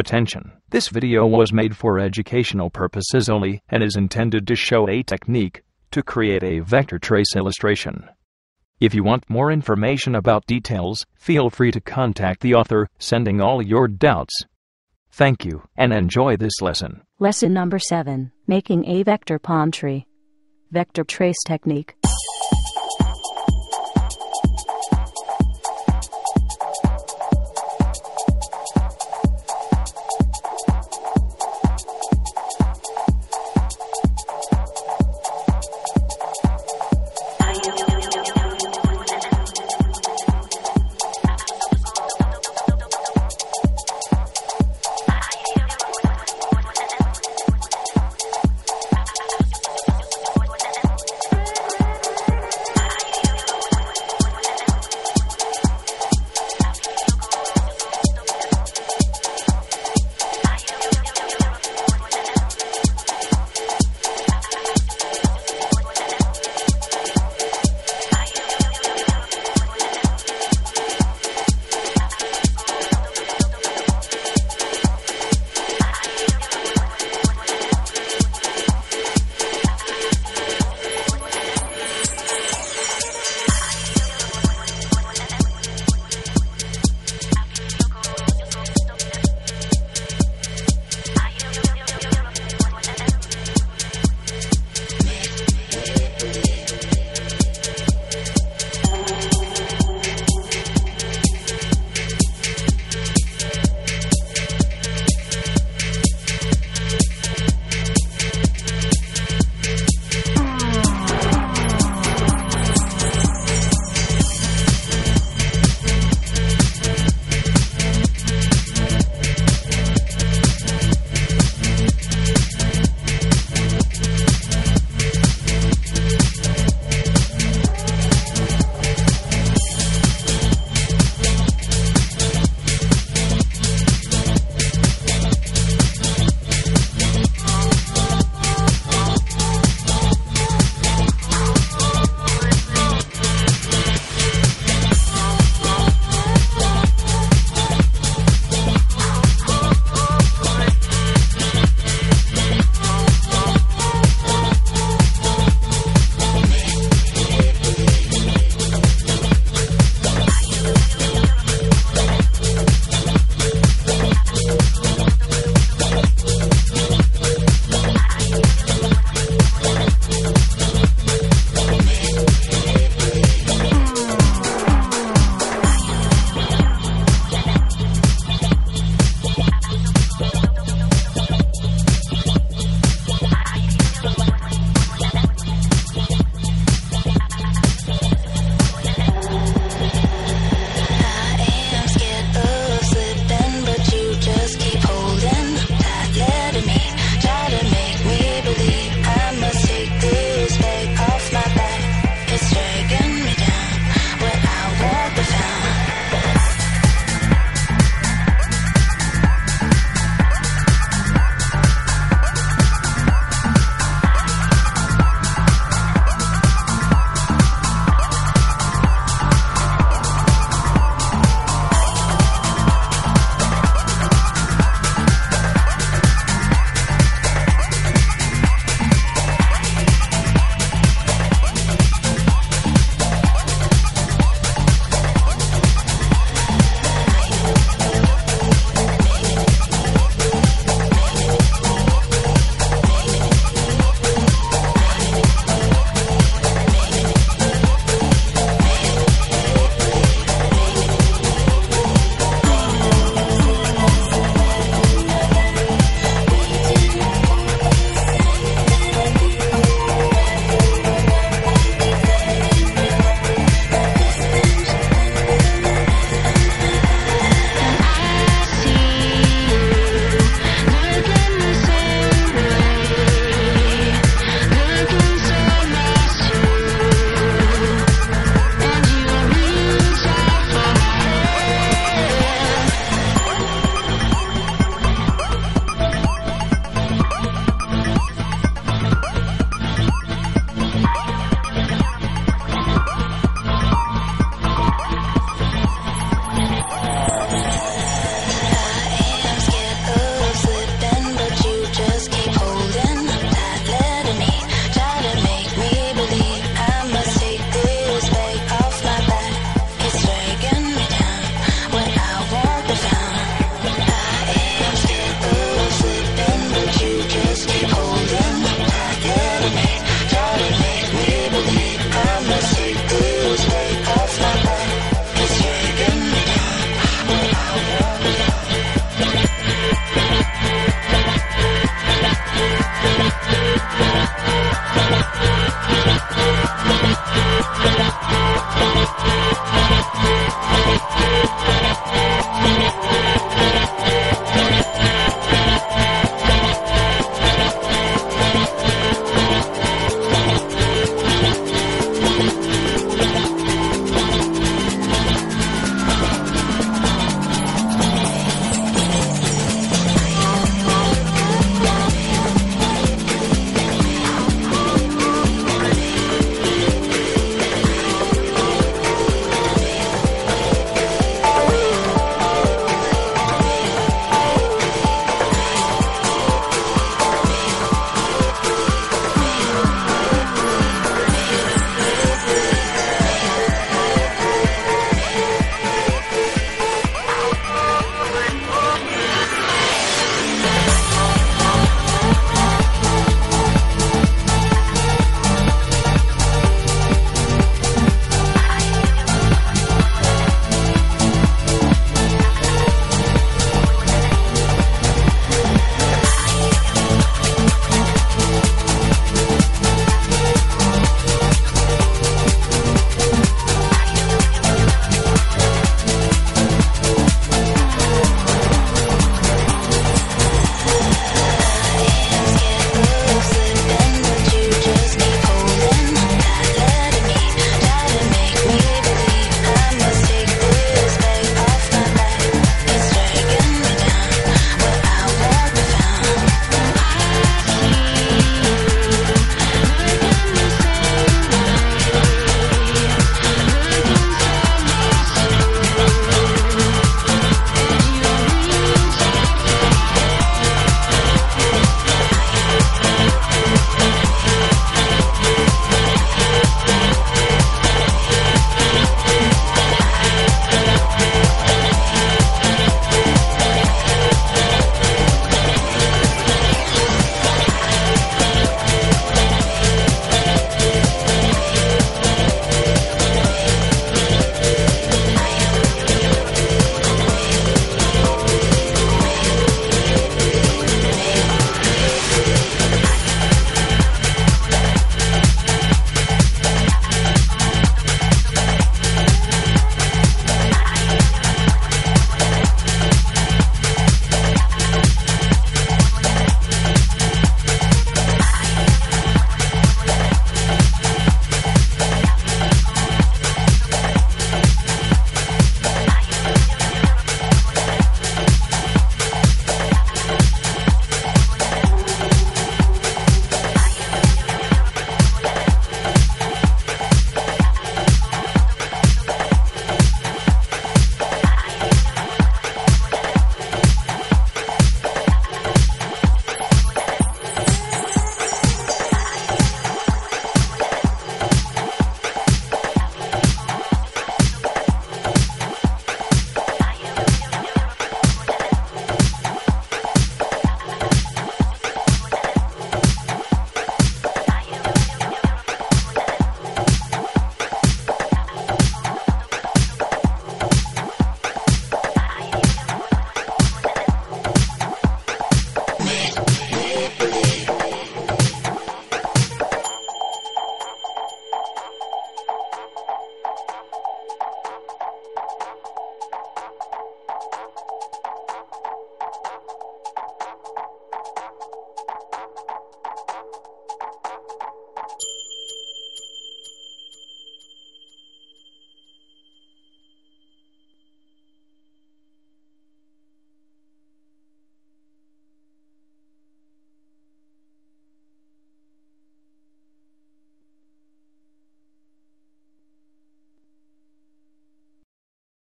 Attention! This video was made for educational purposes only and is intended to show a technique to create a vector trace illustration. If you want more information about details, feel free to contact the author, sending all your doubts. Thank you, and enjoy this lesson. Lesson number 7, Making a Vector Palm Tree. Vector Trace Technique.